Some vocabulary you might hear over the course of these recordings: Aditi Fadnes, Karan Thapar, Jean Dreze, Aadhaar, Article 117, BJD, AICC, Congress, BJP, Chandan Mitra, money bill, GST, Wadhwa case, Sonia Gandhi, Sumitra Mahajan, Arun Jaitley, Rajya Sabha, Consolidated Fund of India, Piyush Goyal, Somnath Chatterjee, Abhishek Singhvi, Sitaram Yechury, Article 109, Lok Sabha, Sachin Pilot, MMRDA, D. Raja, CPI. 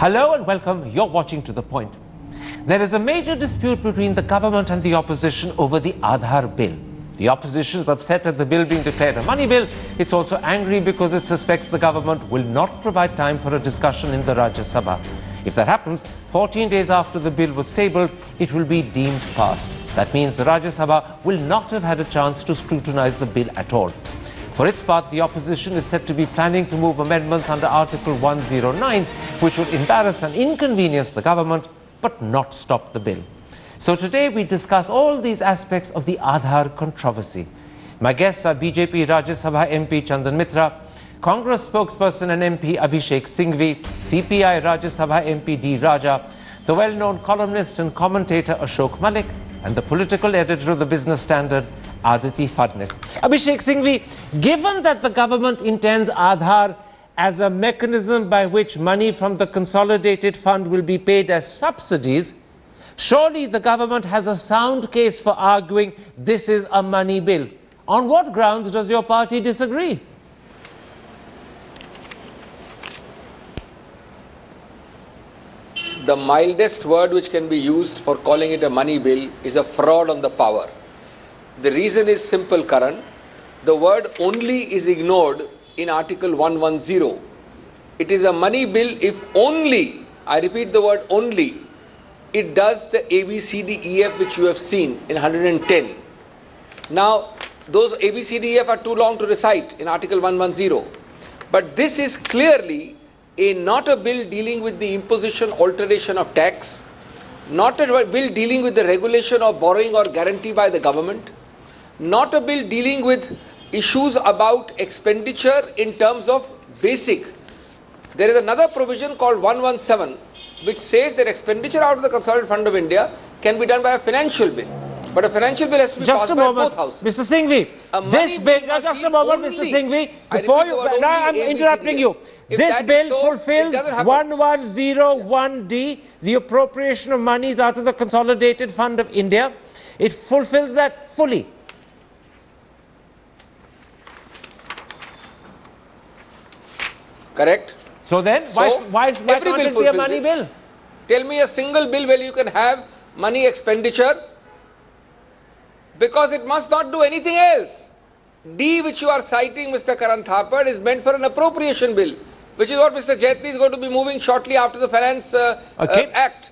Hello and welcome, you're watching To The Point. There is a major dispute between the government and the opposition over the Aadhaar bill. The opposition is upset at the bill being declared a money bill. It's also angry because it suspects the government will not provide time for a discussion in the Rajya Sabha. If that happens, 14 days after the bill was tabled, it will be deemed passed. That means the Rajya Sabha will not have had a chance to scrutinize the bill at all. For its part, the opposition is said to be planning to move amendments under Article 109, which would embarrass and inconvenience the government, but not stop the bill. So today we discuss all these aspects of the Aadhaar controversy. My guests are BJP Rajya Sabha MP Chandan Mitra, Congress spokesperson and MP Abhishek Singhvi, CPI Rajya Sabha MP D. Raja, the well-known columnist and commentator Ashok Malik, and the political editor of the Business Standard, Aditi Fadnes. Abhishek Singhvi, given that the government intends Aadhaar as a mechanism by which money from the Consolidated Fund will be paid as subsidies, surely the government has a sound case for arguing this is a money bill. On what grounds does your party disagree? The mildest word which can be used for calling it a money bill is a fraud on the power. The reason is simple, Karan. The word only is ignored in Article 110. It is a money bill if only, I repeat the word only, it does the ABCDEF which you have seen in 110. Now, those ABCDEF are too long to recite in Article 110. But this is clearly not a bill dealing with the imposition, alteration of tax, not a bill dealing with the regulation of borrowing or guarantee by the government, not a bill dealing with issues about expenditure in terms of basic. There is another provision called 117 which says that expenditure out of the Consolidated Fund of India can be done by a financial bill. But a financial bill has to be passed by both houses. Mr. Singhvi, this bill, just a moment, Mr. Singhvi, before you, now I'm interrupting you. This bill fulfills 1101D, the appropriation of monies out of the Consolidated Fund of India. It fulfills that fully. Correct. So then, why can't it be a money bill? Tell me a single bill where you can have money expenditure, because it must not do anything else. D, which you are citing, Mr. Karan Thapar, is meant for an appropriation bill, which is what Mr. Jaitley is going to be moving shortly after the Finance Act.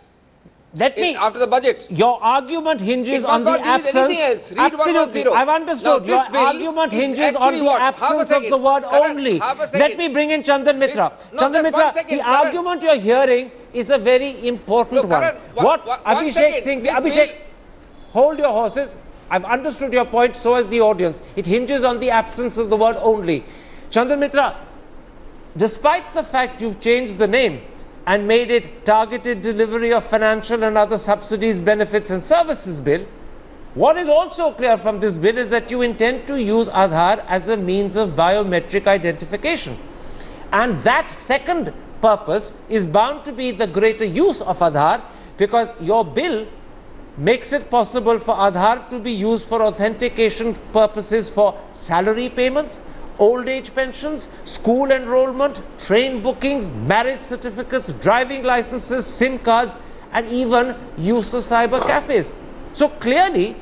After the budget. Your argument hinges on the absence. Absolutely, I've understood. Your argument hinges on the absence of the word only. Let me bring in Chandan Mitra. Chandan Mitra, the argument you're hearing is a very important one. What Abhishek Singhvi, Abhishek, hold your horses. I've understood your point, so has the audience. It hinges on the absence of the word only. Chandan Mitra, despite the fact you've changed the name and made it Targeted Delivery of Financial and Other Subsidies, Benefits and Services Bill, what is also clear from this bill is that you intend to use Aadhaar as a means of biometric identification. And that second purpose is bound to be the greater use of Aadhaar, because your bill makes it possible for Aadhaar to be used for authentication purposes for salary payments, old age pensions, school enrollment, train bookings, marriage certificates, driving licenses, SIM cards, and even use of cyber cafes. So clearly,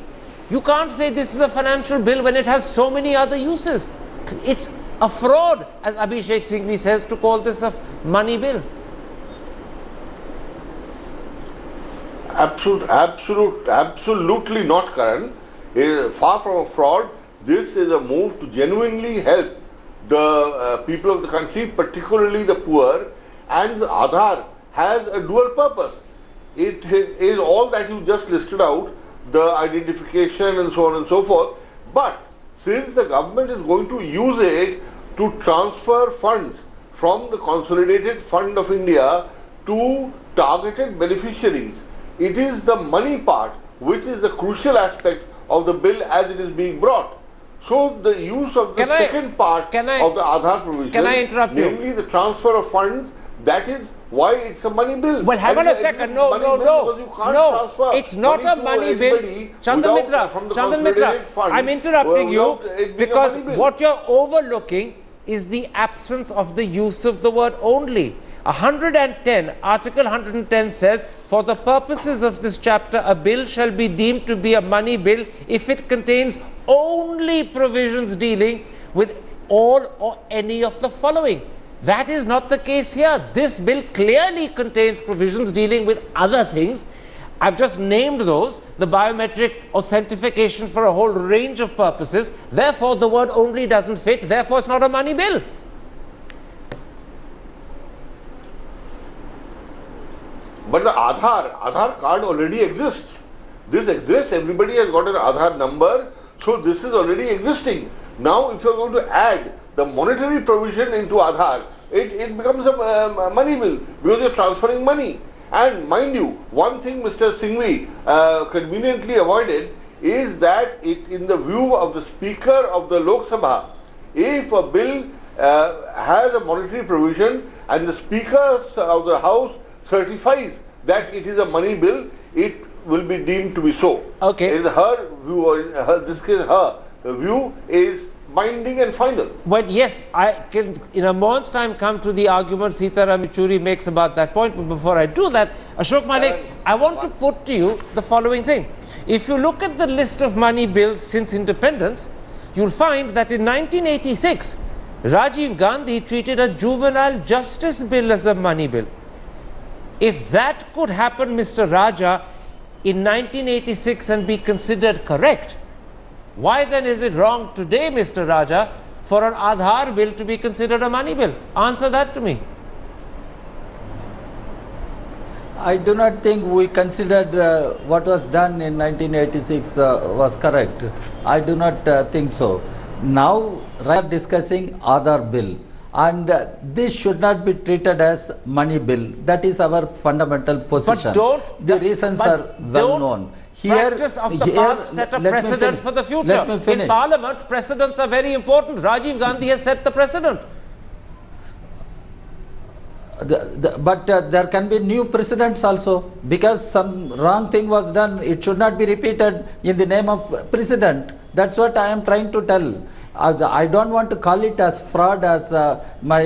you can't say this is a financial bill when it has so many other uses. It's a fraud, as Abhishek Singhvi says, to call this a money bill. Absolutely not, Karan. It is far from a fraud. This is a move to genuinely help the people of the country, particularly the poor. And Aadhaar has a dual purpose. It is all that you just listed out, the identification and so on and so forth. But since the government is going to use it to transfer funds from the Consolidated Fund of India to targeted beneficiaries, it is the money part which is the crucial aspect of the bill as it is being brought. So the use of the second part of the Aadhaar provision, namely the transfer of funds, that is why it's a money bill. Well, have a second. No, it's not a money bill. Chandan Mitra, I'm interrupting you because what you're overlooking is the absence of the use of the word only. 110, Article 110 says, for the purposes of this chapter, a bill shall be deemed to be a money bill if it contains only provisions dealing with all or any of the following. That is not the case here. This bill clearly contains provisions dealing with other things. I've just named those, the biometric authentication for a whole range of purposes. Therefore, the word only doesn't fit. Therefore, it's not a money bill. But the Aadhaar card already exists. This exists. Everybody has got an Aadhaar number. So this is already existing. Now, if you're going to add the monetary provision into Aadhaar, it becomes a money bill because you're transferring money. And mind you, one thing Mr. Singhvi conveniently avoided is that in the view of the Speaker of the Lok Sabha, if a bill has a monetary provision and the Speaker of the House certifies that it is a money bill, it will be deemed to be so. Okay. In her view, or in this case, her view is binding and final. But yes, I can in a moment's time come to the argument Sitaram Yechury makes about that point. But before I do that, Ashok Malik, I want to put to you the following thing. If you look at the list of money bills since independence, you'll find that in 1986, Rajiv Gandhi treated a juvenile justice bill as a money bill. If that could happen, Mr. Raja, in 1986 and be considered correct, why then is it wrong today, Mr. Raja, for an Aadhaar bill to be considered a money bill? Answer that to me. I do not think we considered what was done in 1986 was correct. I do not think so. Now we are discussing Aadhaar bill, and this should not be treated as money bill. That is our fundamental position. But don't, the reasons are well known. Practice of the past set a precedent for the future. In Parliament, precedents are very important. Rajiv Gandhi has set the precedent. But there can be new precedents also. Because some wrong thing was done, it should not be repeated in the name of precedent. That's what I am trying to tell. I don't want to call it as fraud as my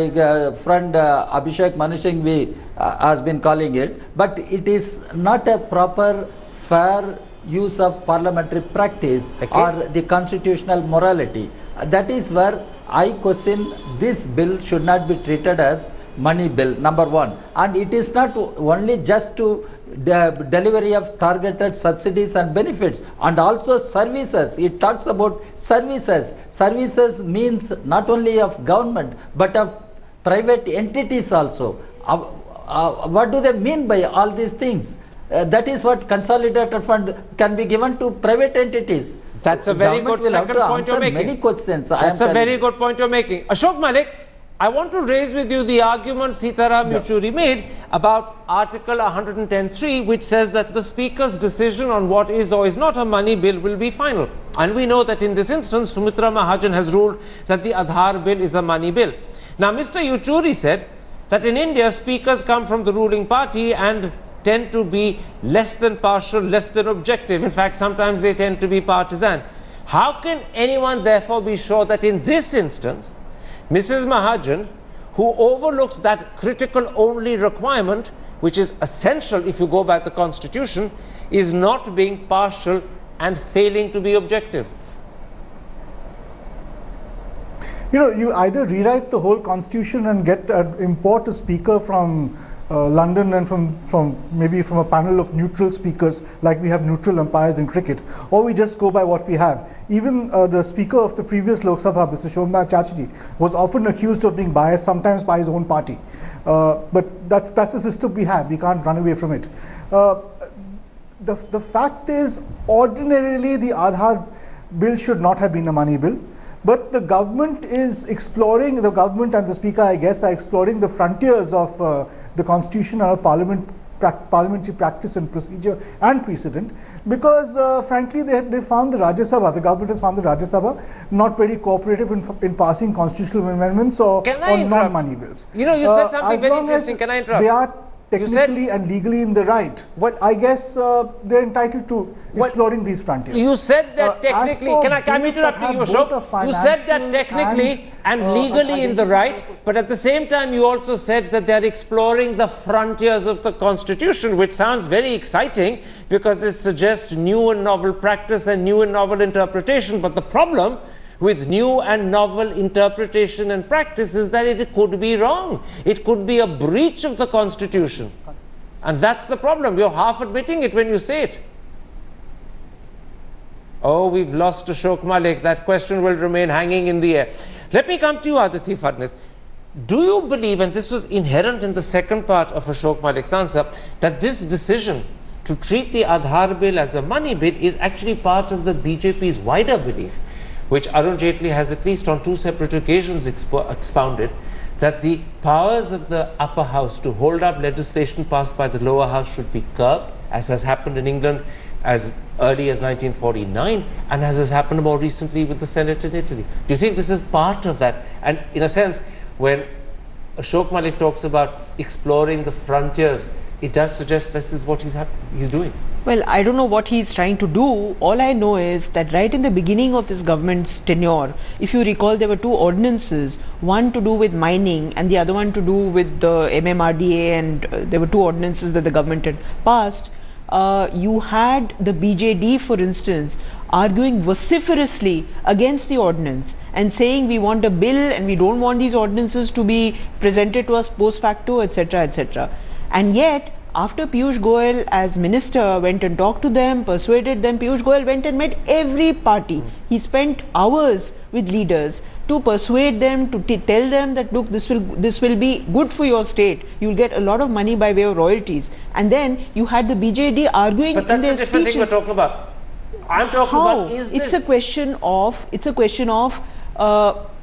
friend Abhishek Singhvi has been calling it. But it is not a proper, fair use of parliamentary practice or the constitutional morality. That is where I question this bill should not be treated as money bill, number one. And it is not only just to delivery of targeted subsidies and benefits, and also services. It talks about services. Services means not only of government but of private entities also. What do they mean by all these things? That is what consolidated fund can be given to private entities. That's a very good second point you're making. Many questions. That's a very good point you're making. Ashok Malik, I want to raise with you the argument Sitaram Yechury made about Article 110(3), which says that the Speaker's decision on what is or is not a money bill will be final. And we know that in this instance, Sumitra Mahajan has ruled that the Aadhaar bill is a money bill. Now, Mr. Yechury said that in India, speakers come from the ruling party and tend to be less than partial, less than objective. In fact, sometimes they tend to be partisan. How can anyone therefore be sure that in this instance, Mrs. Mahajan, who overlooks that critical only requirement, which is essential if you go by the Constitution, is not being partial and failing to be objective? You know, you either rewrite the whole Constitution and get import a speaker from London and maybe from a panel of neutral speakers, like we have neutral umpires in cricket, or we just go by what we have. Even the speaker of the previous Lok Sabha, Mr. Somnath Chatterjee, was often accused of being biased, sometimes by his own party. But that's the system we have. We can't run away from it. The fact is, ordinarily the Aadhaar bill should not have been a money bill. But the government is exploring, the government and the speaker, I guess, are exploring the frontiers of the Constitution and parliamentary practice and procedure and precedent, because frankly they found the Rajya Sabha, the government has found the Rajya Sabha not very cooperative in passing constitutional amendments or non-money bills. You know, you said something very interesting. Can I interrupt? They are technically and legally in the right. But I guess they're entitled to exploring these frontiers. You said that technically, can I interrupt you, Ashok? You said that technically and legally in the right, but at the same time you also said that they're exploring the frontiers of the Constitution, which sounds very exciting because it suggests new and novel practice and new and novel interpretation. But the problem with new and novel interpretation and practice is that it could be wrong. It could be a breach of the Constitution. And that's the problem. You're half admitting it when you say it. Oh, we've lost Ashok Malik. That question will remain hanging in the air. Let me come to you, Aditi Fadnes. Do you believe, and this was inherent in the second part of Ashok Malik's answer, that this decision to treat the Aadhaar bill as a money bill is actually part of the BJP's wider belief, which Arun Jaitley has at least on two separate occasions expounded, that the powers of the upper house to hold up legislation passed by the lower house should be curbed, as has happened in England as early as 1949 and as has happened more recently with the Senate in Italy? Do you think this is part of that? And in a sense, when Ashok Malik talks about exploring the frontiers, it does suggest this is what he's doing. Well, I don't know what he's trying to do. All I know is that right in the beginning of this government's tenure, if you recall, there were two ordinances, one to do with mining and the other one to do with the MMRDA, and there were two ordinances that the government had passed. You had the BJD, for instance, arguing vociferously against the ordinance and saying we want a bill and we don't want these ordinances to be presented to us post facto, etc., etc. And yet, after Piyush Goyal as minister went and talked to them, persuaded them, Piyush Goyal went and met every party. He spent hours with leaders to persuade them, to tell them that, look, this will be good for your state. You'll get a lot of money by way of royalties. And then you had the BJD arguing in their speeches. But that's a different thing we're talking about. I'm talking about is this. It's a question of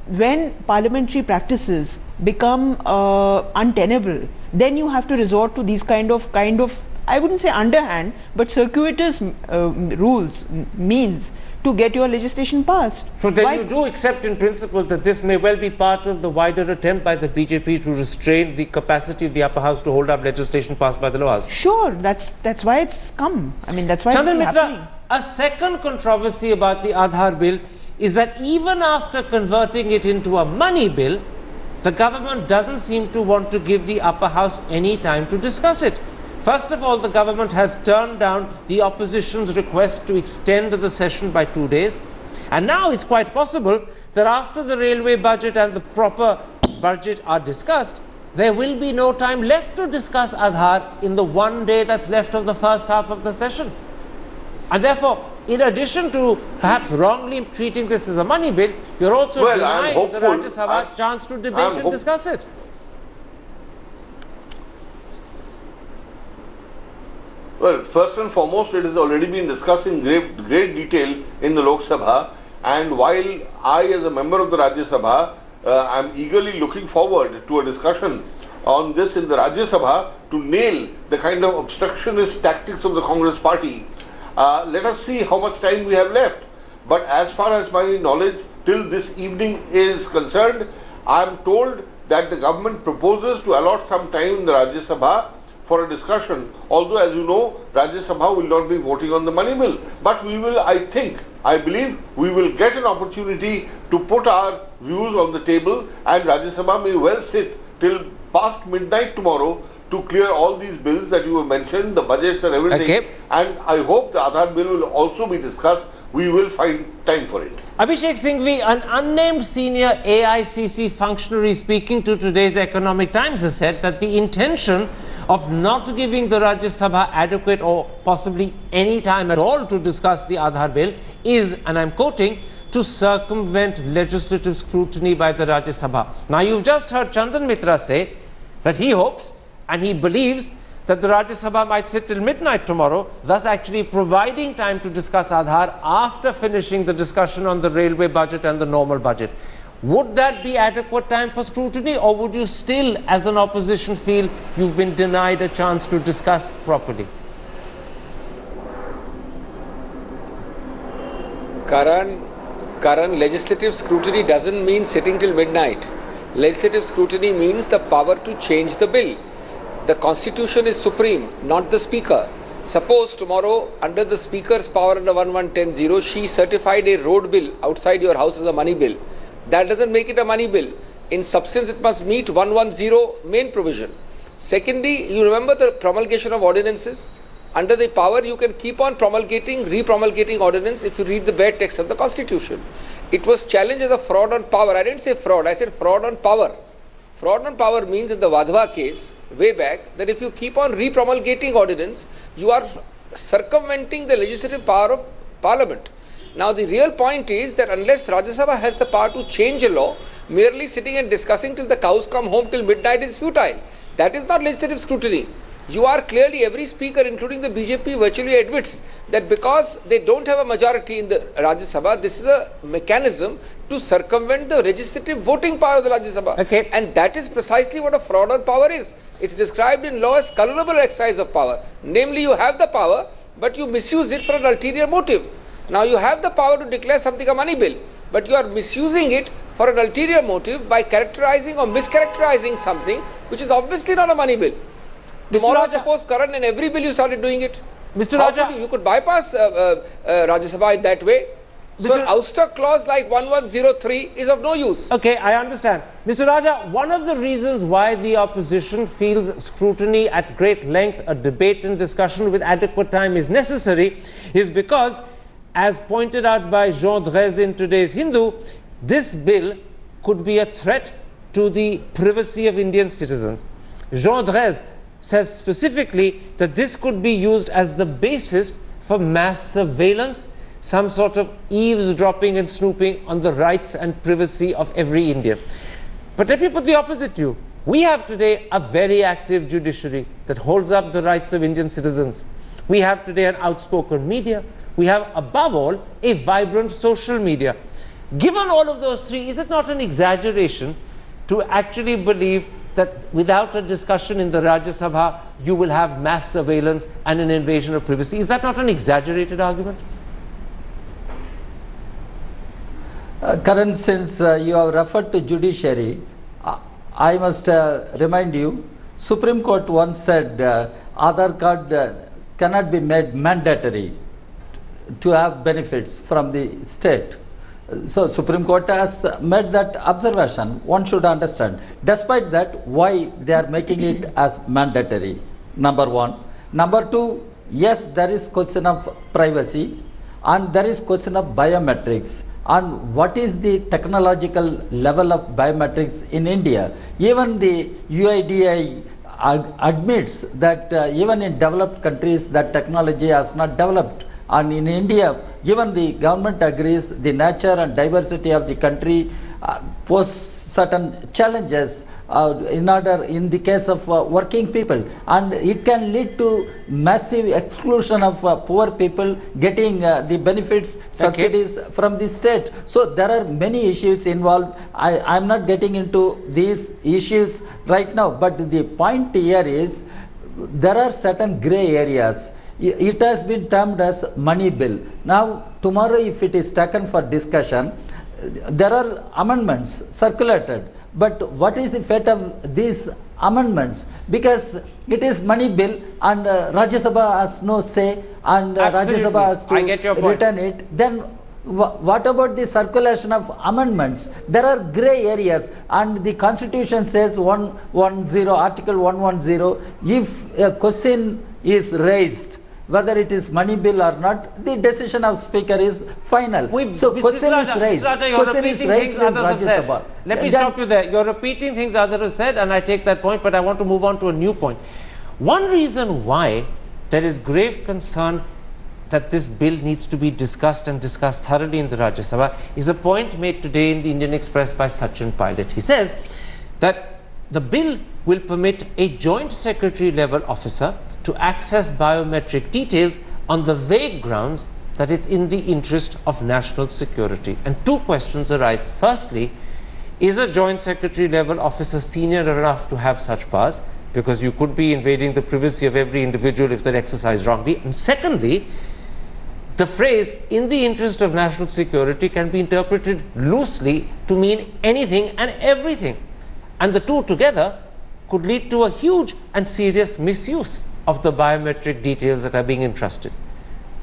when parliamentary practices become untenable, then you have to resort to these kind of, I wouldn't say underhand, but circuitous rules, means to get your legislation passed. So then you do accept in principle that this may well be part of the wider attempt by the BJP to restrain the capacity of the upper house to hold up legislation passed by the lower house. Sure, that's why it's come. I mean, that's why Chandan Mitra, happening. A second controversy about the Aadhaar bill is that even after converting it into a money bill, the government doesn't seem to want to give the upper house any time to discuss it. First of all, the government has turned down the opposition's request to extend the session by 2 days. And now it's quite possible that after the railway budget and the proper budget are discussed, there will be no time left to discuss Aadhaar in the 1 day that's left of the first half of the session. And therefore, in addition to perhaps wrongly treating this as a money bill, you're also denying the Rajya Sabha a chance to debate and discuss it. Well, first and foremost, it has already been discussed in great detail in the Lok Sabha, and while I, as a member of the Rajya Sabha, I'm eagerly looking forward to a discussion on this in the Rajya Sabha to nail the kind of obstructionist tactics of the Congress party. Let us see how much time we have left. But as far as my knowledge till this evening is concerned, I am told that the government proposes to allot some time in the Rajya Sabha for a discussion. Although, as you know, Rajya Sabha will not be voting on the money bill. But we will, I believe, we will get an opportunity to put our views on the table, and Rajya Sabha may well sit till past midnight tomorrow to clear all these bills that you have mentioned, the budgets and everything. Okay. And I hope the Aadhaar bill will also be discussed. We will find time for it. Abhishek Singhvi, an unnamed senior AICC functionary speaking to today's Economic Times has said that the intention of not giving the Rajya Sabha adequate or possibly any time at all to discuss the Aadhaar bill is, and I'm quoting, to circumvent legislative scrutiny by the Rajya Sabha. Now, you've just heard Chandan Mitra say that he hopes and he believes that the Rajya Sabha might sit till midnight tomorrow, thus actually providing time to discuss Aadhaar after finishing the discussion on the railway budget and the normal budget. Would that be adequate time for scrutiny, or would you still, as an opposition, feel you've been denied a chance to discuss properly? Karan, legislative scrutiny doesn't mean sitting till midnight. Legislative scrutiny means the power to change the bill. The Constitution is supreme, not the Speaker. Suppose tomorrow, under the Speaker's power under 111.10, she certified a road bill outside your house as a money bill. That doesn't make it a money bill. In substance, it must meet 110 main provision. Secondly, you remember the promulgation of ordinances? Under the power, you can keep on promulgating, re-promulgating ordinance if you read the bare text of the Constitution. It was challenged as a fraud on power. I didn't say fraud, I said fraud on power. Fraud on power means in the Wadhwa case, way back, that if you keep on re-promulgating ordinance, you are circumventing the legislative power of Parliament. Now the real point is that unless Rajya Sabha has the power to change a law, merely sitting and discussing till the cows come home till midnight is futile. That is not legislative scrutiny. You are clearly, every speaker including the BJP virtually admits that because they don't have a majority in the Rajya Sabha, this is a mechanism to circumvent the legislative voting power of the Rajya Sabha. Okay. And that is precisely what a fraud on power is. It's described in law as culpable exercise of power. Namely, you have the power, but you misuse it for an ulterior motive. Now you have the power to declare something a money bill, but you are misusing it for an ulterior motive by characterizing or mischaracterizing something which is obviously not a money bill. Tomorrow, suppose Karan and every bill you started doing it. Mr. Raja, you could bypass Rajya Sabha in that way. So an ouster clause like 1103 is of no use. Okay, I understand. Mr. Raja, one of the reasons why the opposition feels scrutiny at great length, a debate and discussion with adequate time is necessary, is because, as pointed out by Jean Dreze in today's Hindu, this bill could be a threat to the privacy of Indian citizens. Jean Dreze says specifically that this could be used as the basis for mass surveillance, some sort of eavesdropping and snooping on the rights and privacy of every Indian. But let me put the opposite to you. We have today a very active judiciary that holds up the rights of Indian citizens. We have today an outspoken media. We have, above all, a vibrant social media. Given all of those three, is it not an exaggeration to actually believe that without a discussion in the Rajya Sabha, you will have mass surveillance and an invasion of privacy? Is that not an exaggerated argument? Karan, since you have referred to judiciary, I must remind you, Supreme Court once said Aadhaar card cannot be made mandatory to have benefits from the state. So Supreme Court has made that observation. One should understand. Despite that, why they are making it as mandatory, number one. Number two, yes, there is question of privacy and there is question of biometrics. And what is the technological level of biometrics in India? Even the UIDAI admits that even in developed countries, that technology has not developed. And in India, given the government agrees the nature and diversity of the country pose certain challenges in the case of working people, and it can lead to massive exclusion of poor people getting the benefits, subsidies from the state. So there are many issues involved. I'm not getting into these issues right now, but the point here is there are certain grey areas. It has been termed as money bill. Now, tomorrow if it is taken for discussion, there are amendments circulated. But what is the fate of these amendments? Because it is money bill and Rajya Sabha has no say and Rajya Sabha has to return it. Then what about the circulation of amendments? There are grey areas, and the Constitution says Article 110, if a question is raised, whether it is money bill or not, the decision of speaker is final. So question is raised. Question is raised in Rajya Sabha. Let me stop you there. You're repeating things others have said, and I take that point, but I want to move on to a new point. One reason why there is grave concern that this bill needs to be discussed and discussed thoroughly in the Rajya Sabha is a point made today in the Indian Express by Sachin Pilot. He says that the bill will permit a joint secretary level officer to access biometric details on the vague grounds that it's in the interest of national security. And two questions arise. Firstly, is a joint secretary level officer senior enough to have such powers? Because you could be invading the privacy of every individual if they're exercised wrongly. And secondly, the phrase "in the interest of national security" can be interpreted loosely to mean anything and everything. And the two together could lead to a huge and serious misuse of the biometric details that are being entrusted.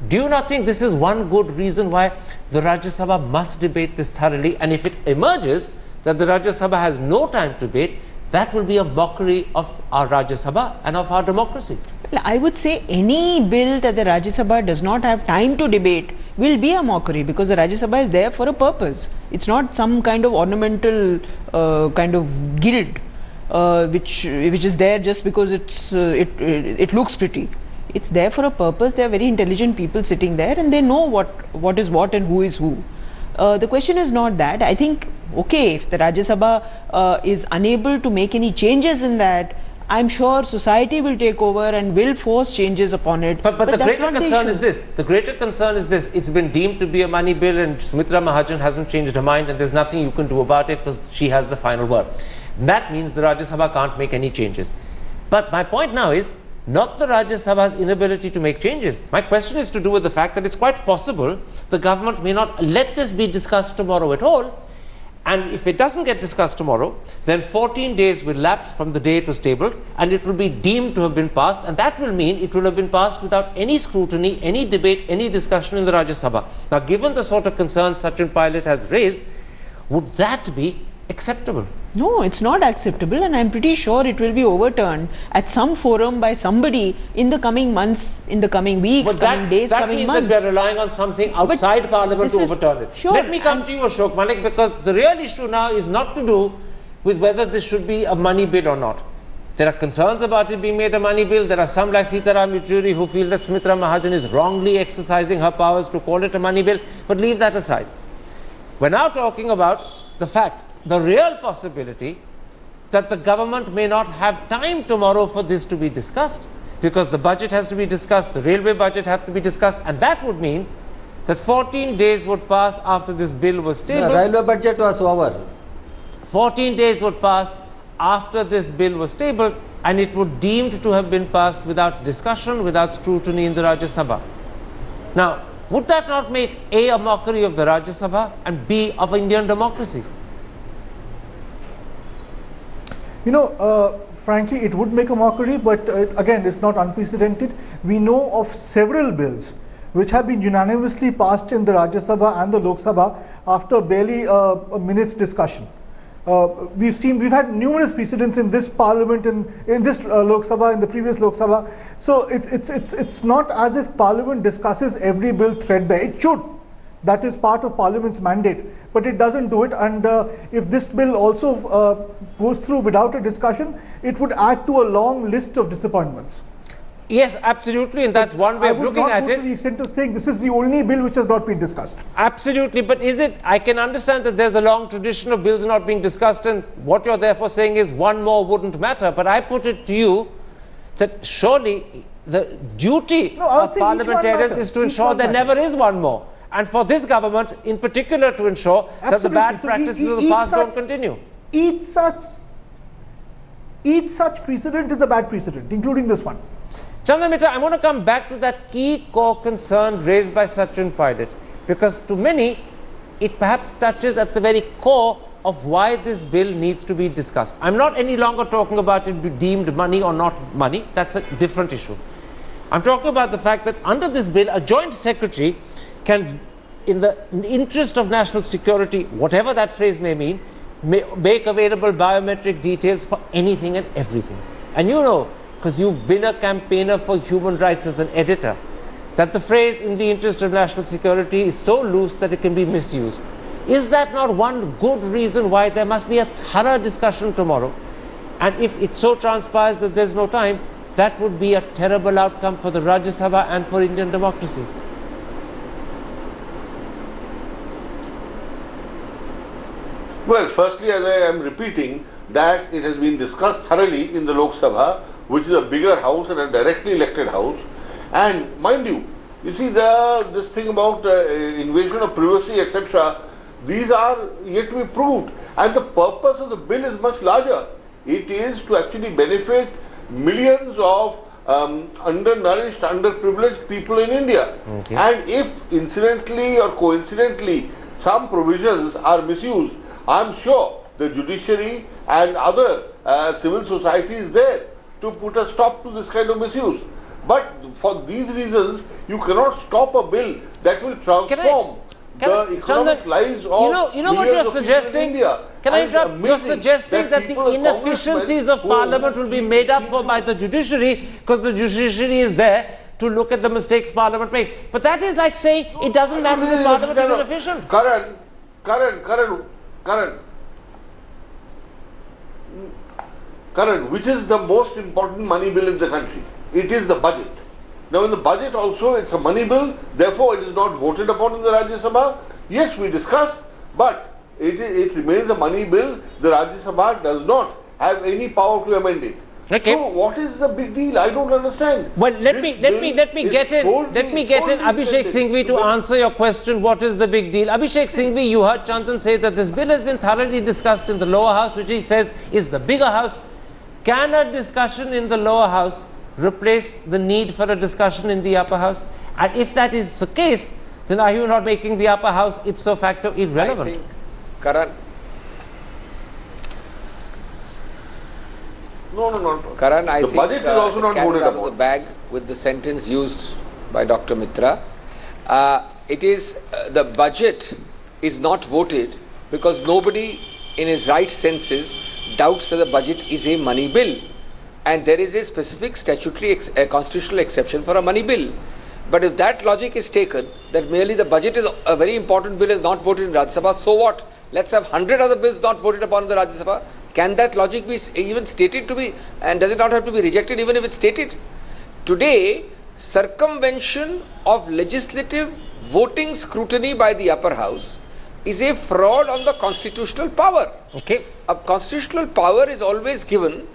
Do you not think this is one good reason why the Rajya Sabha must debate this thoroughly? And if it emerges that the Rajya Sabha has no time to debate, that will be a mockery of our Rajya Sabha and of our democracy. Well, I would say any bill that the Rajya Sabha does not have time to debate will be a mockery, because the Rajya Sabha is there for a purpose. It's not some kind of ornamental kind of guild which is there just because it's it looks pretty. It's there for a purpose. They are very intelligent people sitting there, and they know what is what and who is who. The question is not that. I think, okay, if the Rajya Sabha is unable to make any changes in that, I'm sure society will take over and will force changes upon it. But the greater concern is this. The greater concern is this. It's been deemed to be a money bill, and Sumitra Mahajan hasn't changed her mind, and there's nothing you can do about it because she has the final word. That means the Rajya Sabha can't make any changes. But my point now is not the Rajya Sabha's inability to make changes. My question is to do with the fact that it's quite possible the government may not let this be discussed tomorrow at all. And if it doesn't get discussed tomorrow, then 14 days will lapse from the day it was tabled, and it will be deemed to have been passed, and that will mean it will have been passed without any scrutiny, any debate, any discussion in the Rajya Sabha. Now, given the sort of concerns Sachin Pilot has raised, would that be acceptable? No, it's not acceptable, and I'm pretty sure it will be overturned at some forum by somebody in the coming months, in the coming weeks, coming days, coming months. That we are relying on something outside Parliament to overturn it. Sure. Let me come to you, Ashok Malik, because the real issue now is not to do with whether this should be a money bill or not. There are concerns about it being made a money bill. There are some like Sitaram Yechury who feel that Sumitra Mahajan is wrongly exercising her powers to call it a money bill, but leave that aside. We're now talking about the fact, the real possibility, that the government may not have time tomorrow for this to be discussed, because the budget has to be discussed, the railway budget has to be discussed, and that would mean that 14 days would pass after this bill was tabled. The railway budget was over. 14 days would pass after this bill was tabled, and it would be deemed to have been passed without discussion, without scrutiny in the Rajya Sabha. Now, would that not make A, a mockery of the Rajya Sabha, and B, of Indian democracy? You know, frankly, it would make a mockery, but again, it's not unprecedented. We know of several bills which have been unanimously passed in the Rajya Sabha and the Lok Sabha after barely a minute's discussion. We've had numerous precedents in this Parliament, in this Lok Sabha, in the previous Lok Sabha. So it's not as if Parliament discusses every bill threadbare. It should. That is part of Parliament's mandate, but it doesn't do it. And if this bill also goes through without a discussion, it would add to a long list of disappointments. Yes, absolutely, and that's one way of looking at it. To the extent of saying this is the only bill which has not been discussed. Absolutely, but is it? I can understand that there's a long tradition of bills not being discussed, and what you're therefore saying is one more wouldn't matter. But I put it to you that surely the duty of parliamentarians is to ensure there never is one more. And for this government, in particular, to ensure that the bad practices of the past don't continue. Each such precedent is a bad precedent, including this one. Chandan Mitra, I want to come back to that key core concern raised by Sachin Pilot, because to many, it perhaps touches at the very core of why this bill needs to be discussed. I'm not any longer talking about it be deemed money or not money. That's a different issue. I'm talking about the fact that under this bill, a joint secretary can, in the interest of national security, whatever that phrase may mean, make available biometric details for anything and everything. And you know, because you've been a campaigner for human rights as an editor, that the phrase "in the interest of national security" is so loose that it can be misused. Is that not one good reason why there must be a thorough discussion tomorrow? And if it so transpires that there's no time, that would be a terrible outcome for the Rajya Sabha and for Indian democracy. Well, firstly, as I am repeating, that it has been discussed thoroughly in the Lok Sabha, which is a bigger house and a directly elected house. And mind you, you see this thing about invasion of privacy, etc. These are yet to be proved. And the purpose of the bill is much larger. It is to actually benefit millions of undernourished, underprivileged people in India. Okay. And if incidentally or coincidentally some provisions are misused, I'm sure the judiciary and other civil societies there to put a stop to this kind of misuse. But for these reasons, you cannot stop a bill that will transform the economic lives of what you're suggesting? Can I interrupt? You're suggesting that the inefficiencies of Parliament will be made up for by the judiciary, because the judiciary is there to look at the mistakes Parliament makes. But that is like saying it doesn't matter if Parliament is inefficient. Karan, which is the most important money bill in the country? It is the budget. Now in the budget also it's a money bill, therefore it is not voted upon in the Rajya Sabha. Yes, we discuss, but it remains a money bill. The Rajya Sabha does not have any power to amend it. Okay. So what is the big deal? I don't understand. Well, let me get in Abhishek Singhvi to answer your question. What is the big deal? Abhishek Singhvi, you heard Chandan say that this bill has been thoroughly discussed in the lower house, which he says is the bigger house. Can a discussion in the lower house replace the need for a discussion in the upper house? And if that is the case, then are you not making the upper house ipso facto irrelevant? I think, Karan. No. Karan, I think the budget is also not voted upon. The bag with the sentence used by Dr. Mitra. It is the budget is not voted because nobody in his right senses doubts that the budget is a money bill. And there is a specific statutory constitutional exception for a money bill. But if that logic is taken, that merely the budget is a very important bill is not voted in Rajya Sabha, so what? Let's have 100 other bills not voted upon in the Rajya Sabha. Can that logic be even stated to be, and does it not have to be rejected even if it's stated? Today, circumvention of legislative voting scrutiny by the upper house is a fraud on the constitutional power. Okay. A constitutional power is always given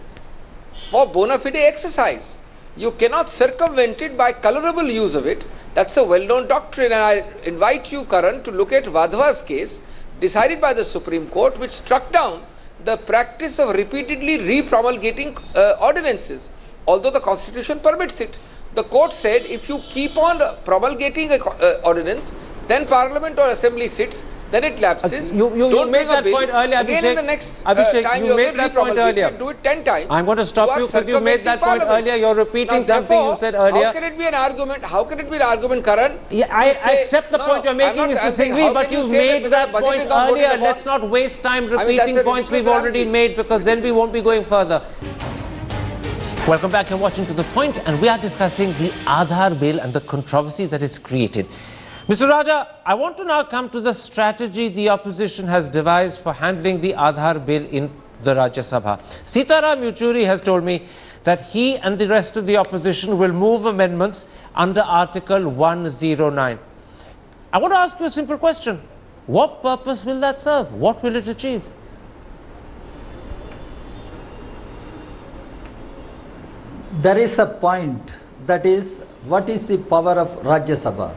for bona fide exercise. You cannot circumvent it by colorable use of it. That's a well-known doctrine, and I invite you, Karan, to look at Wadhwa's case decided by the Supreme Court, which struck down the practice of repeatedly re-promulgating ordinances, although the Constitution permits it. The court said if you keep on promulgating an ordinance, then Parliament or Assembly sits, then it lapses. You made that point earlier, Abhishek. Again in the next time you made that point earlier. Do it 10 times. I'm going to stop you because you made that point earlier. You're repeating something you said earlier. How can it be an argument? How can it be an argument, Karan? Yeah, I accept the point you're making, Mr. Singhvi, but you made that point earlier. Let's not waste time repeating points we've already made, because then we won't be going further. Welcome back. You're watching To The Point, and we are discussing the Aadhaar bill and the controversy that it's created. Mr. Raja, I want to now come to the strategy the opposition has devised for handling the Aadhaar bill in the Rajya Sabha. Sitaram Yechury has told me that he and the rest of the opposition will move amendments under Article 109. I want to ask you a simple question. What purpose will that serve? What will it achieve? There is a point, that is, what is the power of Rajya Sabha?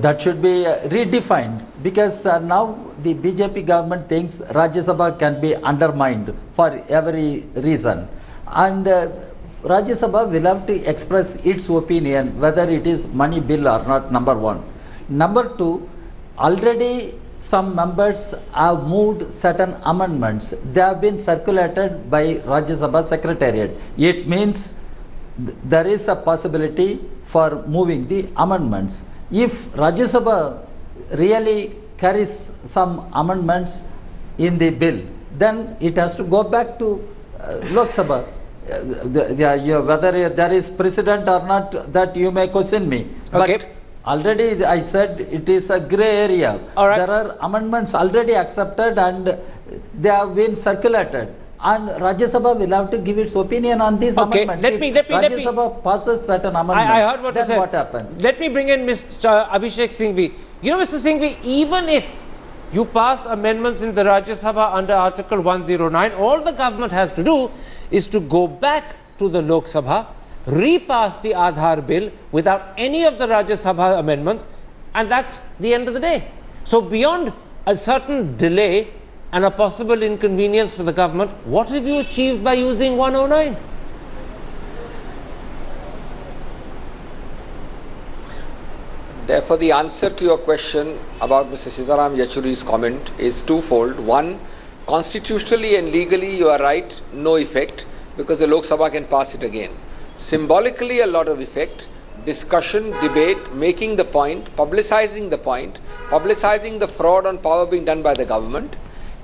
That should be redefined, because now the BJP government thinks Rajya Sabha can be undermined for every reason, and Rajya Sabha will have to express its opinion whether it is money bill or not, number 1. Number 2, already some members have moved certain amendments. They have been circulated by Rajya Sabha Secretariat. It means there is a possibility for moving the amendments. If Rajya Sabha really carries some amendments in the bill, then it has to go back to Lok Sabha. Whether there is precedent or not, that you may question me. Okay. But already I said it is a grey area. All right. There are amendments already accepted and they have been circulated. And Rajya Sabha will have to give its opinion on these amendments. If Rajya Sabha passes certain amendments, I heard what then you said. What happens? Let me bring in Mr. Abhishek Singhvi. You know, Mr. Singhvi, even if you pass amendments in the Rajya Sabha under Article 109, all the government has to do is to go back to the Lok Sabha, repass the Aadhaar bill without any of the Rajya Sabha amendments, and that's the end of the day. So beyond a certain delay and a possible inconvenience for the government, what have you achieved by using 109? Therefore, the answer to your question about Mr. Sitaram Yechury's comment is twofold. One, Constitutionally and legally, you are right, no effect, because the Lok Sabha can pass it again. Symbolically, a lot of effect. Discussion, debate, making the point, publicizing the fraud on power being done by the government.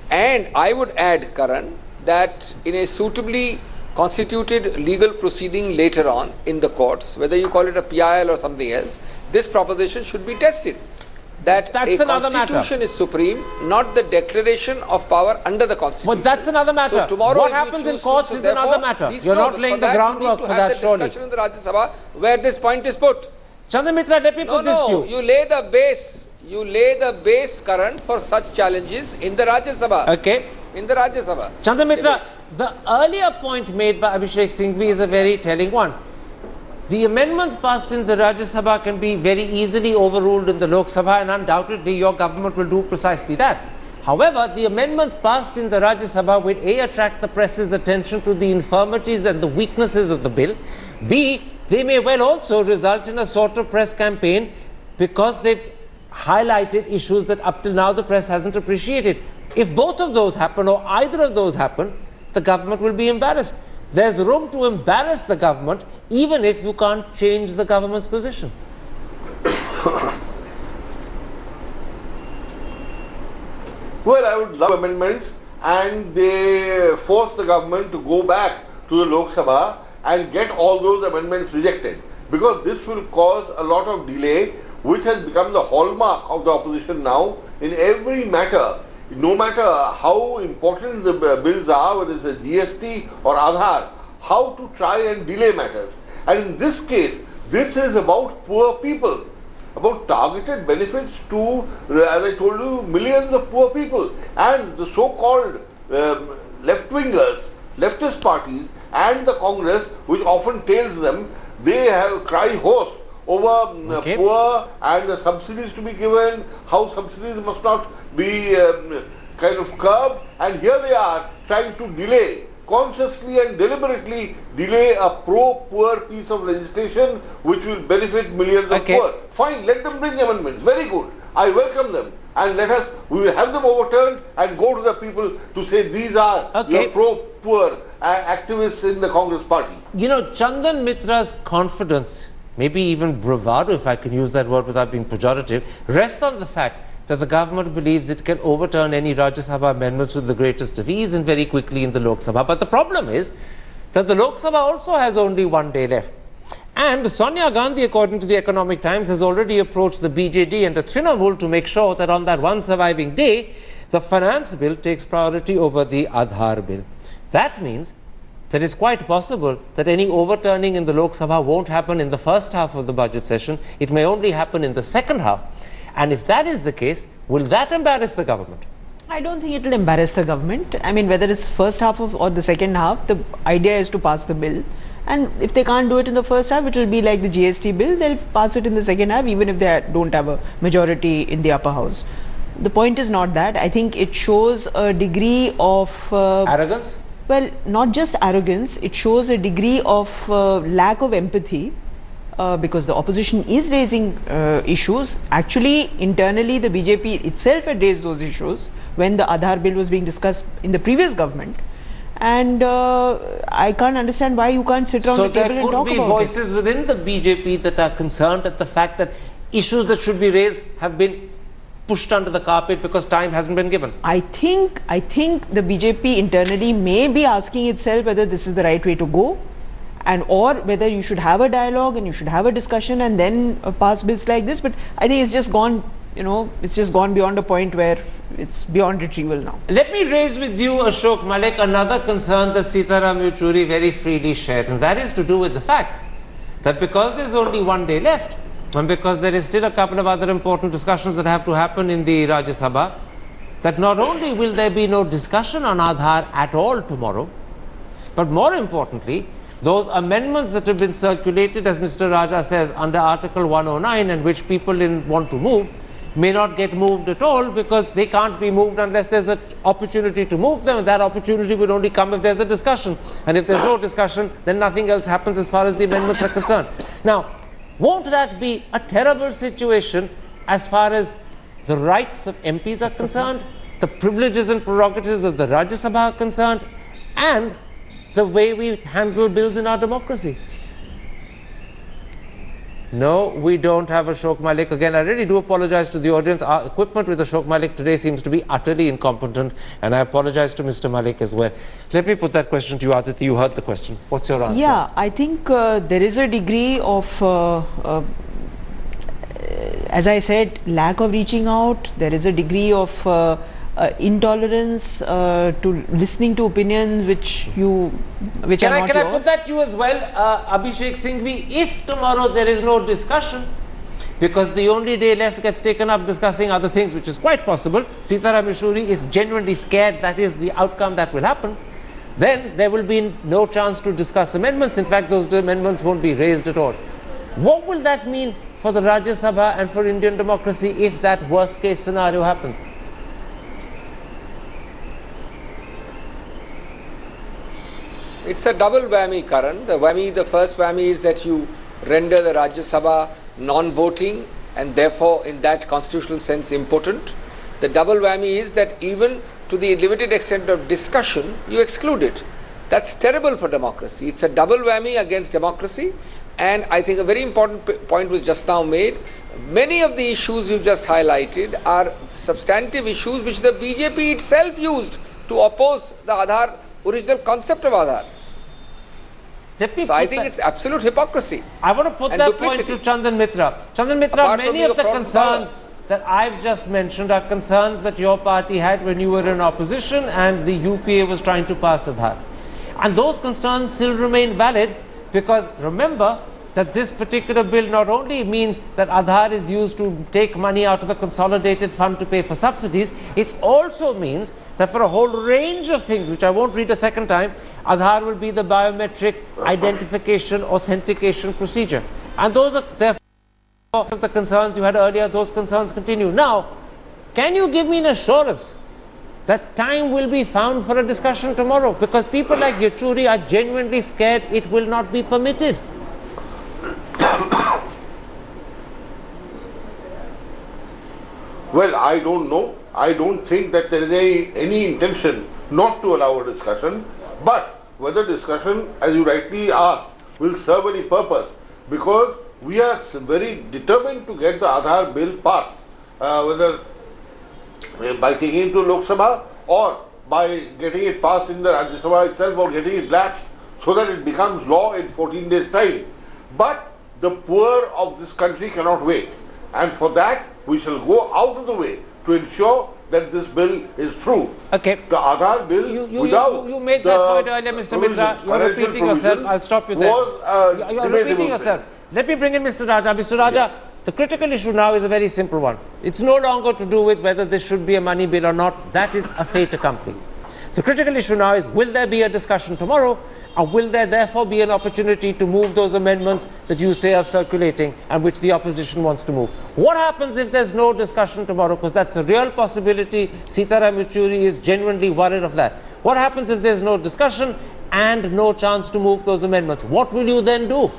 And I would add, Karan, that in a suitably constituted legal proceeding later on in the courts, whether you call it a PIL or something else, this proposition should be tested. That's a constitution is supreme, not the declaration of power under the constitution. But that's another matter. So tomorrow what happens in courts is another matter. You're not laying the groundwork for that, surely. Discussion in the Rajya Sabha where this point is put. Chandan Mitra, let me put this to you. You lay the base. You lay the base, Karan, for such challenges in the Rajya Sabha. Okay. In the Rajya Sabha. Chandan Mitra, the earlier point made by Abhishek Singhvi is a very telling one. The amendments passed in the Rajya Sabha can be very easily overruled in the Lok Sabha, and undoubtedly your government will do precisely that. However, the amendments passed in the Rajya Sabha will A, attract the press's attention to the infirmities and the weaknesses of the bill. B, they may well also result in a sort of press campaign because they've highlighted issues that up till now the press hasn't appreciated. If both of those happen or either of those happen, the government will be embarrassed. There's room to embarrass the government even if you can't change the government's position. Well, I would love amendments and they force the government to go back to the Lok Sabha and get all those amendments rejected, because this will cause a lot of delay, which has become the hallmark of the opposition now in every matter. No matter how important the bills are, whether it's a GST or Aadhaar, how to try and delay matters. And in this case, this is about poor people, about targeted benefits to, as I told you, millions of poor people. And the so-called left-wingers, leftist parties and the Congress, which often tails them, they have cry hoarse over poor and the subsidies to be given, how subsidies must not be kind of curbed, and here they are trying to delay, consciously and deliberately delay a pro-poor piece of legislation which will benefit millions of poor. Fine, let them bring amendments, very good, I welcome them, and let us, we will have them overturned and go to the people to say these are your pro-poor activists in the Congress party. You know, Chandan Mitra's confidence, maybe even bravado, if I can use that word without being pejorative, rests on the fact that the government believes it can overturn any Rajya Sabha amendments with the greatest of ease and very quickly in the Lok Sabha. But the problem is that the Lok Sabha also has only one day left. And Sonia Gandhi, according to the Economic Times, has already approached the BJD and the Trinamool to make sure that on that one surviving day, the finance bill takes priority over the Aadhaar bill. That means that it's quite possible that any overturning in the Lok Sabha won't happen in the first half of the budget session. It may only happen in the second half. And if that is the case, will that embarrass the government? I don't think it will embarrass the government. I mean, whether it's first half of, or the second half, the idea is to pass the bill. And if they can't do it in the first half, it will be like the GST bill. They'll pass it in the second half, even if they don't have a majority in the upper house. The point is not that. I think it shows a degree of... arrogance? Well, not just arrogance. It shows a degree of lack of empathy. Because the opposition is raising issues. Actually, internally, the BJP itself had raised those issues when the Aadhaar bill was being discussed in the previous government. And I can't understand why you can't sit around the table and talk about it. So there could be voices within the BJP that are concerned at the fact that issues that should be raised have been pushed under the carpet because time hasn't been given. I think the BJP internally may be asking itself whether this is the right way to go, and or whether you should have a dialogue and you should have a discussion and then pass bills like this. But I think it's just gone, you know, it's just gone beyond a point where it's beyond retrieval now. Let me raise with you, Ashok Malik, another concern that Sitaram Yechury very freely shared, and that is to do with the fact that because there's only one day left and because there is still a couple of other important discussions that have to happen in the Rajya Sabha, that not only will there be no discussion on Aadhaar at all tomorrow, but more importantly, those amendments that have been circulated, as Mr. Raja says, under Article 109 and which people want to move, may not get moved at all because they can't be moved unless there's an opportunity to move them, and that opportunity will only come if there's a discussion. And if there's no discussion, then nothing else happens as far as the amendments are concerned. Now, won't that be a terrible situation as far as the rights of MPs are concerned? the privileges and prerogatives of the Rajya Sabha are concerned, and the way we handle bills in our democracy. No, we don't have Ashok Malik. Again, I really do apologize to the audience. Our equipment with Ashok Malik today seems to be utterly incompetent, and I apologize to Mr. Malik as well. Let me put that question to you, Aditi. You heard the question. What's your answer? Yeah, I think there is a degree of, as I said, lack of reaching out. There is a degree of intolerance to listening to opinions which are not yours. Can I put that to you as well, Abhishek Singhvi? If tomorrow there is no discussion, because the only day left gets taken up discussing other things, which is quite possible, Sitaram Yechury is genuinely scared that is the outcome that will happen, then there will be no chance to discuss amendments. In fact, those amendments won't be raised at all. What will that mean for the Rajya Sabha and for Indian democracy if that worst case scenario happens? It's a double whammy, Karan. The whammy, the first whammy is that you render the Rajya Sabha non-voting and therefore in that constitutional sense impotent. The double whammy is that even to the limited extent of discussion, you exclude it. That's terrible for democracy. It's a double whammy against democracy. And I think a very important point was just now made. Many of the issues you just highlighted are substantive issues which the BJP itself used to oppose the Aadhaar, original concept of Aadhaar. So I think it's absolute hypocrisy. I want to put that point to Chandan Mitra. Chandan Mitra, many of the concerns that I've just mentioned are concerns that your party had when you were in opposition and the UPA was trying to pass Aadhaar. And those concerns still remain valid because remember that this particular bill not only means that Aadhaar is used to take money out of the Consolidated Fund to pay for subsidies, it also means that for a whole range of things, which I won't read a second time, Aadhaar will be the biometric identification authentication procedure. And those are therefore the concerns you had earlier, those concerns continue. Now, can you give me an assurance that time will be found for a discussion tomorrow? Because people like Yechury are genuinely scared it will not be permitted. Well, I don't know. I don't think that there is any intention not to allow a discussion, but whether discussion, as you rightly asked, will serve any purpose, because we are very determined to get the Aadhaar bill passed, whether by taking it to Lok Sabha or by getting it passed in the Rajya Sabha itself or getting it lapsed so that it becomes law in 14 days' time. But the poor of this country cannot wait, and for that we shall go out of the way to ensure that this bill is through. Okay. The Aadhaar bill, you made that point earlier, Mr. Mitra. You are repeating yourself. I'll stop you there. You are repeating yourself. Let me bring in Mr. Raja. Mr. Raja, yes. The critical issue now is a very simple one. It's no longer to do with whether this should be a money bill or not. That is a fait accompli. The critical issue now is, will there be a discussion tomorrow, or will there therefore be an opportunity to move those amendments that you say are circulating and which the opposition wants to move? What happens if there's no discussion tomorrow? Because that's a real possibility. Sitaram Yechury is genuinely worried of that. What happens if there's no discussion and no chance to move those amendments? What will you then do?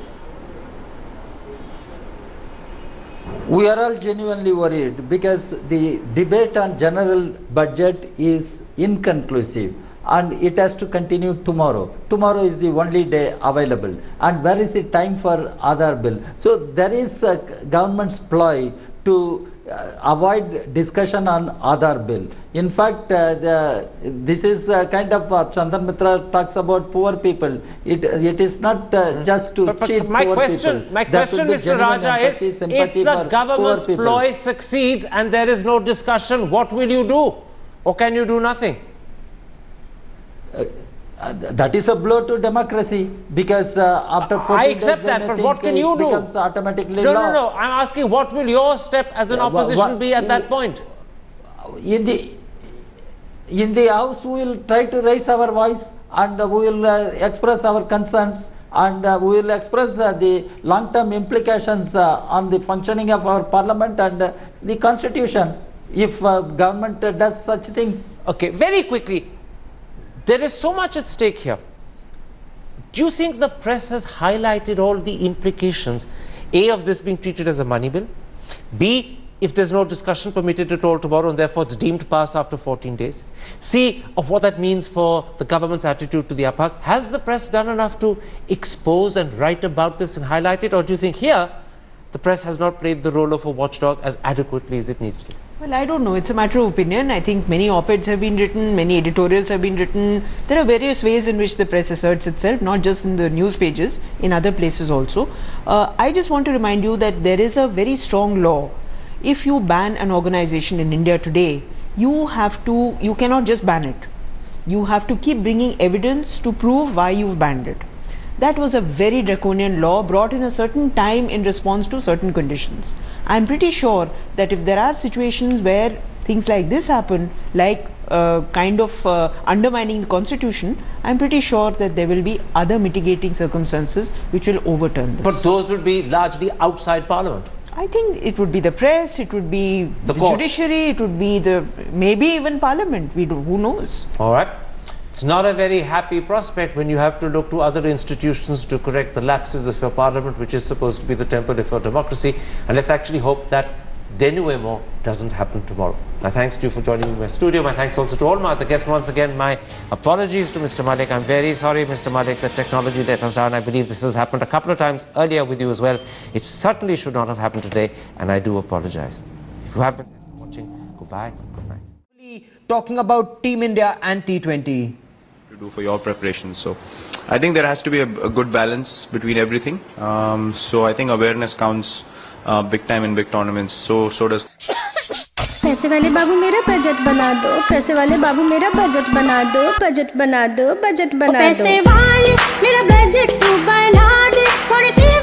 We are all genuinely worried because the debate on general budget is inconclusive. And it has to continue tomorrow. Tomorrow is the only day available. And where is the time for Aadhaar bill? So there is a government's ploy to avoid discussion on Aadhaar bill. In fact, this is kind of Chandan Mitra talks about poor people. It is not just to cheat my poor question, people. My question, Mr. Raja, is if the government's ploy succeeds and there is no discussion, what will you do? Or can you do nothing? That is a blow to democracy because after 40 years, I accept that, but what can you do? Automatically no, law. No. I'm asking, what will your step as an opposition be at that point? In the House, we will try to raise our voice and we will express our concerns and we will express the long-term implications on the functioning of our parliament and the constitution if government does such things. Okay, very quickly. There is so much at stake here. Do you think the press has highlighted all the implications, A, of this being treated as a money bill, B, if there's no discussion permitted at all tomorrow, and therefore it's deemed passed after 14 days. C, of what that means for the government's attitude to the Aadhaar. Has the press done enough to expose and write about this and highlight it? Or do you think here, the press has not played the role of a watchdog as adequately as it needs to? Well, I don't know. It's a matter of opinion. I think many op-eds have been written, many editorials have been written. There are various ways in which the press asserts itself, not just in the news pages, in other places also. I just want to remind you that there is a very strong law. If you ban an organization in India today, you cannot just ban it. You have to keep bringing evidence to prove why you've banned it. That was a very draconian law brought in a certain time in response to certain conditions. I'm pretty sure that if there are situations where things like this happen, like undermining the constitution, I'm pretty sure that there will be other mitigating circumstances which will overturn this. But those will be largely outside Parliament. I think it would be the press, it would be the judiciary, it would be maybe even Parliament. Who knows? All right. It's not a very happy prospect when you have to look to other institutions to correct the lapses of your parliament, which is supposed to be the temple of your democracy. And let's actually hope that denouement doesn't happen tomorrow. My thanks to you for joining me in my studio. My thanks also to all my other guests. Once again, my apologies to Mr. Malik. I'm very sorry, Mr. Malik, the technology let us down. I believe this has happened a couple of times earlier with you as well. It certainly should not have happened today, and I do apologize. If you have been watching, goodbye. Good night. Talking about Team India and T20. Do for your preparation. So I think there has to be a good balance between everything. So I think awareness counts big time in big tournaments. So does paise wale babu mera budget bana do, paise wale babu mera budget bana do, budget bana do, budget bana do, paise wale mera budget tu bana de, thode se